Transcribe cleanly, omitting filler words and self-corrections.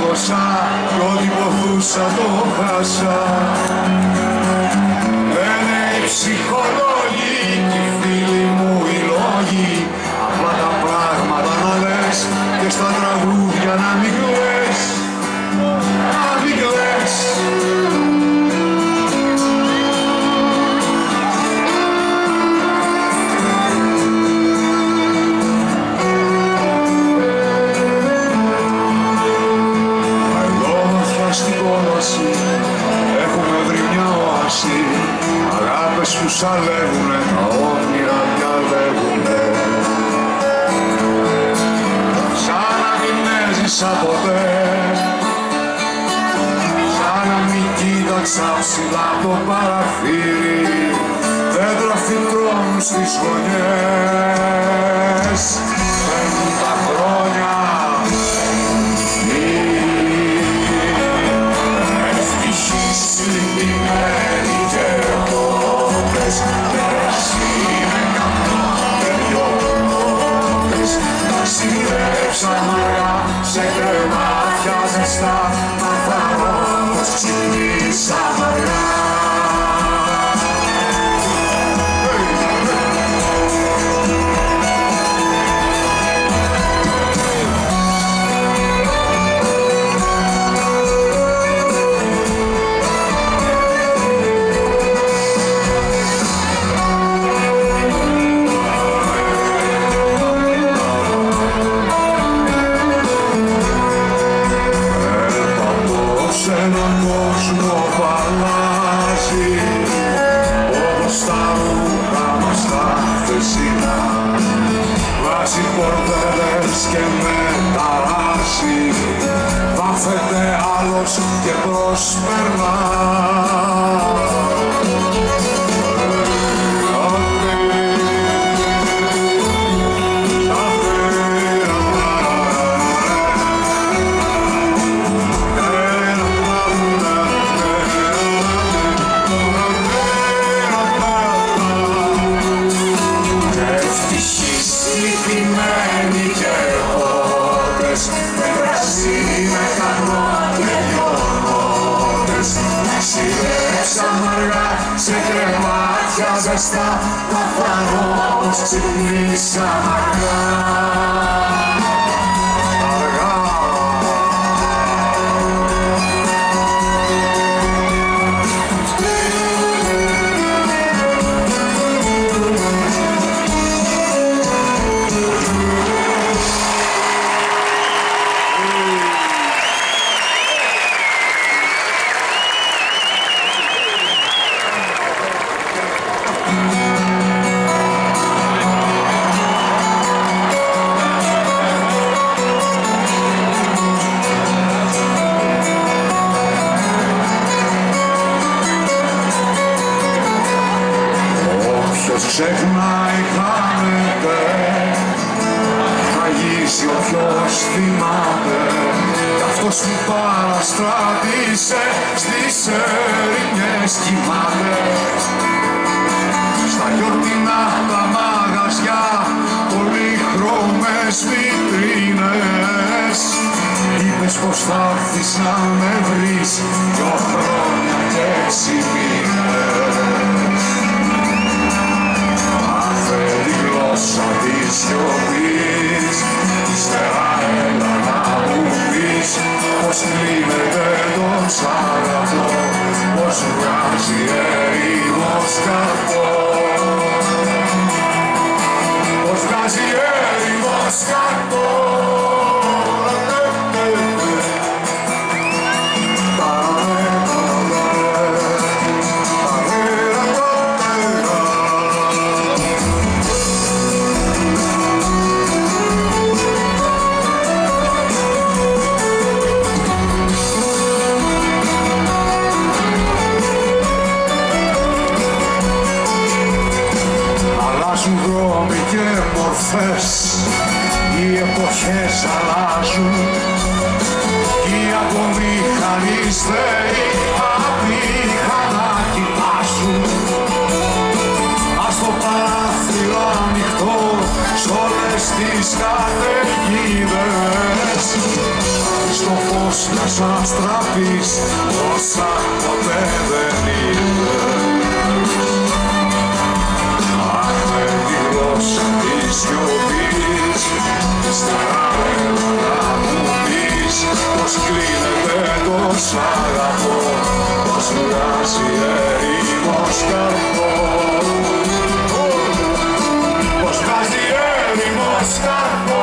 δώσα κι ό,τι ποθούσα το χάσα. Λένε οι ψυχολόγοι και οι φίλοι μου οι λόγοι, απλά τα πράγματα να λες και στα τραγούδια να μην κλαις, να μην κλαις. Έχουμε βρει μια όαση, αγάπες που σαλεύουνε, τα όνειρα διαλέγουνε. Σαν να μην έζησα ποτέ, σαν να μην κοίταξα ψηλά το παραθύρι, δέντρα φυτρώνουν στις γωνιές. 50 χρόνια σε κρεμάτια ζεστά, να φαγώ πως ξυπνήσα βαριά. Και με ταράζει, βάφεται άλλος και προσπερνά. Ζεστά, να φάγω όπως ξυπνήσα αργά, αργά. Ξεχνάει χάνεται, θα γύσει όποιος θυμάται, κι αυτός που παραστράτησε στις ερημιές κοιμάται. Στα γιορτινά τα μαγαζιά, πολύχρωμες βιτρίνες, είπες πως θα έρθεις να με βρεις, δυο χρόνια και 6 μήνες. Φέρει γλώσσα της σιωπής, ύστερα έλα να μου πεις πως κλείνεται τον Σάββατο, πως βγάζει έρημος καρπό, πως βγάζει έρημος καρπό. Οι εποχές αλλάζουν κι οι απομηχανείς θεοί απήχανα κοιτάζουν. Ας το παράθυρο ανοιχτό σ' όλες τις καταιγίδες, στο φως ίσως να σ' αστραπείς όσα ποτέ δεν είδε. Αχ, με τη γλώσσα της σιωπής στα γράμματα να μου πεις πως κλείνεται το σ' αγαπώ, πως βγάζει έρημος καρπό, πως βγάζει έρημος καρπό.